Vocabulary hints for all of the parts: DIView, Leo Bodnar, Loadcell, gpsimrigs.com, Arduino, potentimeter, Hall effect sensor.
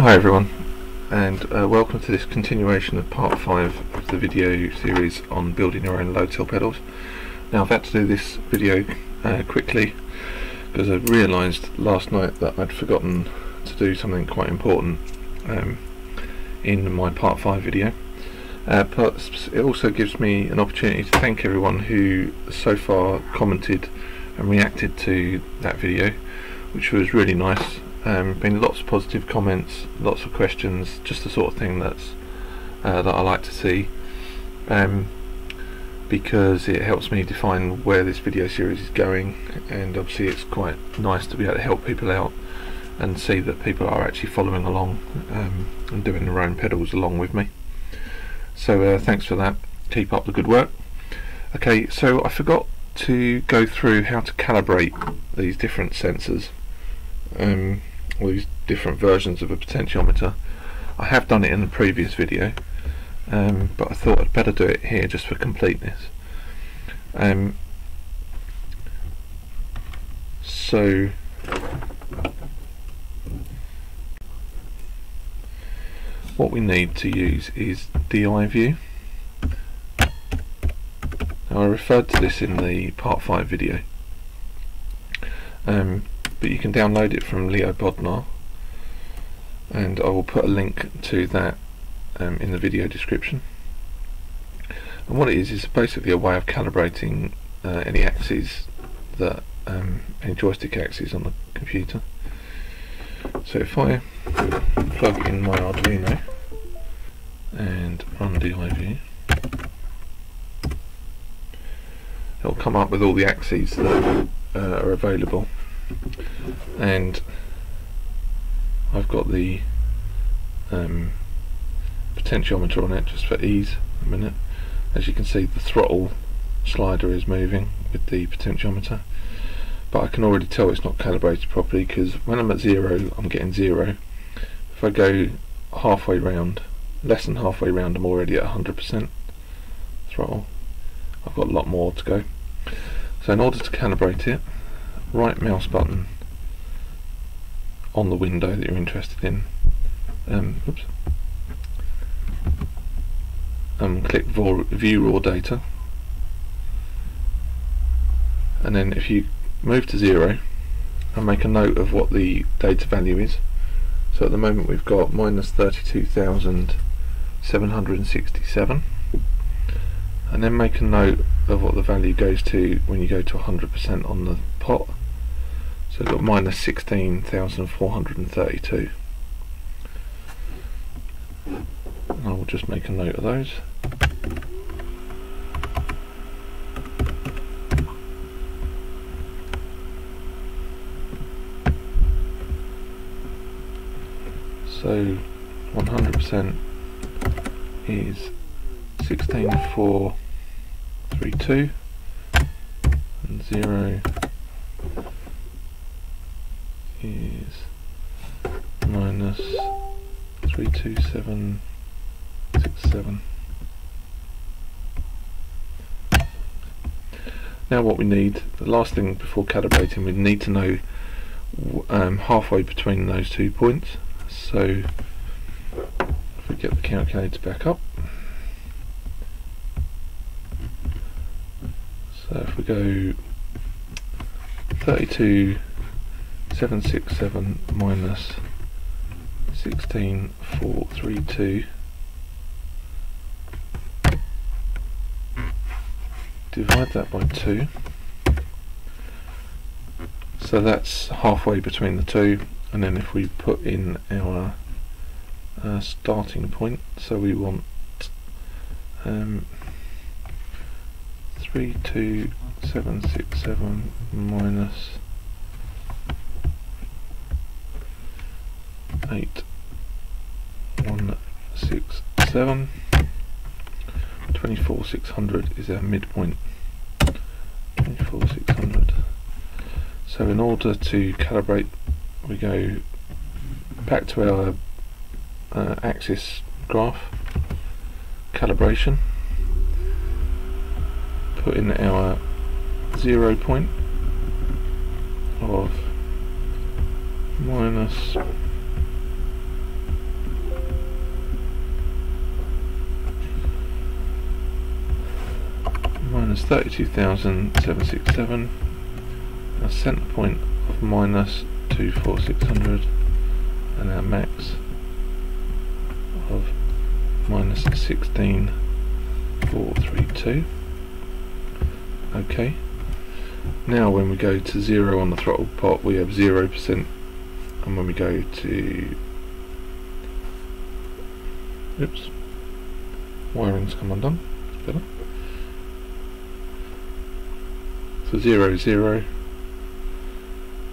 Hi everyone, and welcome to this continuation of part 5 of the video series on building your own Loadcell pedals. Now I've had to do this video quickly because I realised last night that I'd forgotten to do something quite important in my part 5 video. But it also gives me an opportunity to thank everyone who so far commented and reacted to that video, which was really nice. Been lots of positive comments, lots of questions, just the sort of thing that's that I like to see, because it helps me define where this video series is going, and obviously it's quite nice to be able to help people out and see that people are actually following along and doing their own pedals along with me. So thanks for that, keep up the good work. Okay, so I forgot to go through how to calibrate these different sensors, all these different versions of a potentiometer. I have done it in the previous video, but I thought I'd better do it here just for completeness. So what we need to use is DIView. Now I referred to this in the part 5 video, but you can download it from Leo Bodnar, and I will put a link to that in the video description. And what it is basically a way of calibrating any axes that any joystick axes on the computer. So if I plug in my Arduino and run DIView, it'll come up with all the axes that are available. And I've got the potentiometer on it just for ease a minute. As you can see, the throttle slider is moving with the potentiometer, but I can already tell it's not calibrated properly because when I'm at 0 I'm getting 0. If I go halfway round, less than halfway round, I'm already at 100% throttle. I've got a lot more to go. So in order to calibrate it, right mouse button on the window that you're interested in, click View Raw Data, and then if you move to 0 and make a note of what the data value is. So at the moment we've got -32,767, and then make a note of what the value goes to when you go to 100% on the pot. So I've got -16,432. And I will just make a note of those. So 100% is 16,432, and 0 is -32767. Now what we need, the last thing before calibrating, we need to know halfway between those two points. So if we get the calculator back up, so if we go 32,767 minus 16,432 divide that by 2, so that's halfway between the two. And then if we put in our starting point, so we want 32767 minus 8,167. 24,600 is our midpoint. 24,600. So in order to calibrate, we go back to our axis graph, calibration, put in our 0 point of minus minus 32,767 . Our center point of minus 24,600 and our max of minus 16,432 . Okay, now when we go to 0 on the throttle pot we have 0%, and when we go to wiring's come undone, it's better. So 0, 0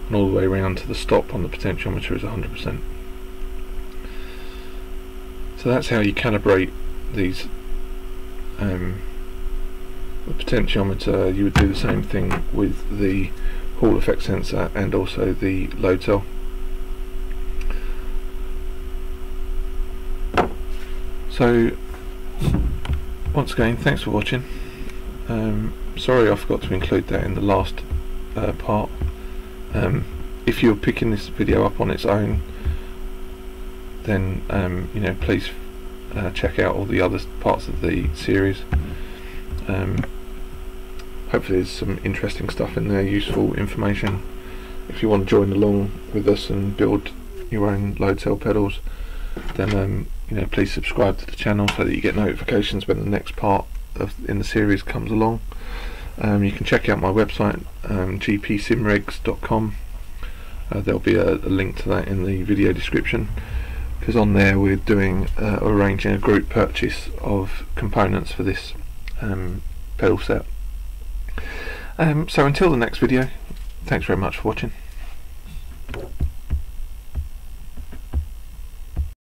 and all the way around to the stop on the potentiometer is 100%. So that's how you calibrate these. The potentiometer, you would do the same thing with the Hall effect sensor and also the load cell. So once again, thanks for watching. Sorry I forgot to include that in the last part. If you're picking this video up on its own, then you know, please check out all the other parts of the series. Hopefully there's some interesting stuff in there, useful information. If you want to join along with us and build your own load cell pedals, then you know, please subscribe to the channel so that you get notifications when the next part in the series comes along. You can check out my website, gpsimrigs.com. There'll be a link to that in the video description, because on there we're doing arranging a group purchase of components for this pedal set. So until the next video, thanks very much for watching.